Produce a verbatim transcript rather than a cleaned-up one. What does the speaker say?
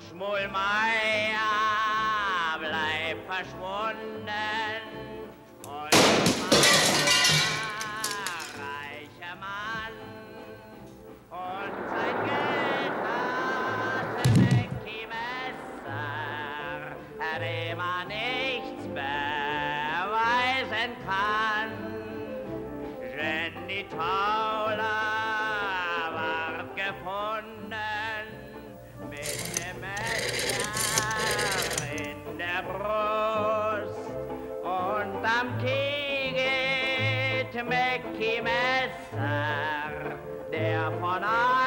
und Schmulmeier bleibt verschwunden. Und Schmulmeier, reicher Mann, und sein Geld hatte Mäcki Messer, dem er nichts beweisen kann. Jenny Tauler ward gefunden mit dem Messer in der Brust, und am Kieget Mäcki Messer, der von